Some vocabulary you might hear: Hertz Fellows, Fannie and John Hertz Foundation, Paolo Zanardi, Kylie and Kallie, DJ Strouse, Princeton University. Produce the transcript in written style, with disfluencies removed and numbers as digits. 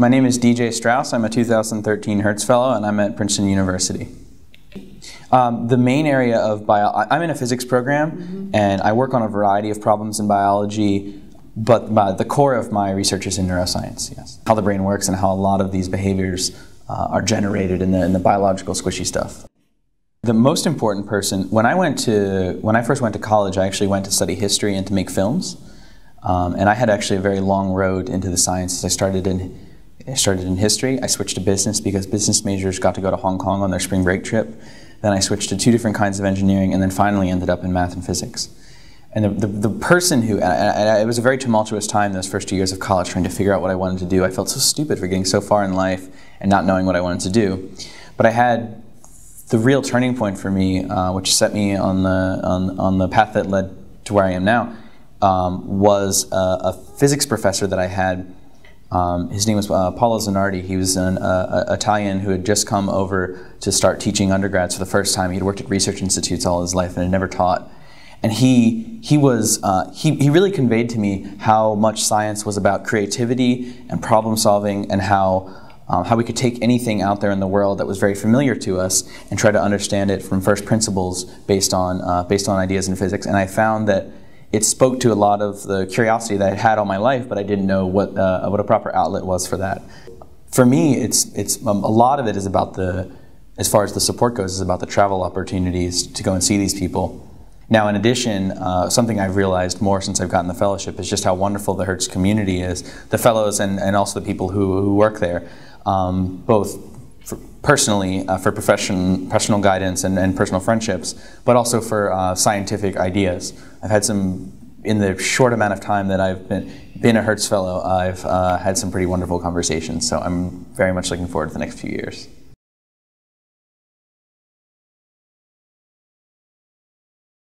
My name is DJ Strouse. I'm a 2013 Hertz Fellow, and I'm at Princeton University. The main area of biology, I'm in a physics program, and I work on a variety of problems in biology, but the core of my research is in neuroscience, yes. How the brain works and how a lot of these behaviors are generated in the biological squishy stuff. The most important person, when I first went to college, I actually went to study history and to make films. And I had actually a very long road into the sciences. I started in history. I switched to business because business majors got to go to Hong Kong on their spring break trip. Then I switched to two different kinds of engineering, and then finally ended up in math and physics. And the person who, it was a very tumultuous time those first 2 years of college trying to figure out what I wanted to do. I felt so stupid for getting so far in life and not knowing what I wanted to do. But I had the real turning point for me, which set me on the path that led to where I am now, was a physics professor that I had. His name was Paolo Zanardi. He was an Italian who had just come over to start teaching undergrads for the first time. He'd worked at research institutes all his life and had never taught. And he really conveyed to me how much science was about creativity and problem solving, and how we could take anything out there in the world that was very familiar to us and try to understand it from first principles based on ideas in physics. And I found that it spoke to a lot of the curiosity that I had all my life, but I didn't know what a proper outlet was for that. For me, it's a lot of it is about the, as far as the support goes, is about the travel opportunities to go and see these people. Now, in addition, something I've realized more since I've gotten the fellowship is just how wonderful the Hertz community is, the fellows and also the people who work there, both personally for professional guidance and personal friendships, but also for scientific ideas. I've had some, in the short amount of time that I've been a Hertz Fellow, I've had some pretty wonderful conversations, so I'm very much looking forward to the next few years.